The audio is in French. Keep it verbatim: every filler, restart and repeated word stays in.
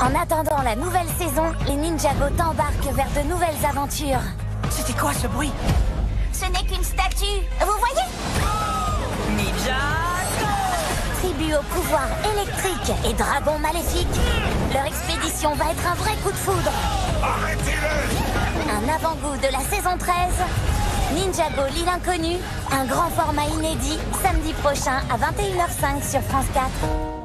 En attendant la nouvelle saison, les Ninjago t'embarquent vers de nouvelles aventures. C'était quoi ce bruit? Ce n'est qu'une statue, vous voyez? Ninjago! Tribu au pouvoir électrique et dragon maléfique, leur expédition va être un vrai coup de foudre. Arrêtez-le! Un avant-goût de la saison treize, Ninjago l'île inconnue, un grand format inédit, samedi prochain à vingt et une heures cinq sur France quatre.